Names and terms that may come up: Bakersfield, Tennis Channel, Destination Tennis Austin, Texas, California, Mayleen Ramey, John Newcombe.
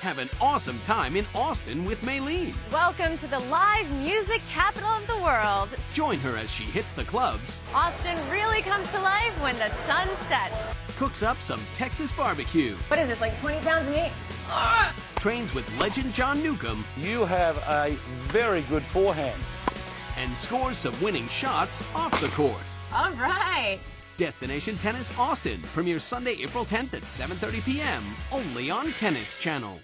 Have an awesome time in Austin with Mayleen. Welcome to the live music capital of the world. Join her as she hits the clubs. Austin really comes to life when the sun sets. Cooks up some Texas barbecue. What is this, like 20 pounds of meat? Ah! Trains with legend John Newcombe. You have a very good forehand. And scores some winning shots off the court. All right. Destination Tennis Austin premieres Sunday, April 10th at 7:30 p.m. only on Tennis Channel.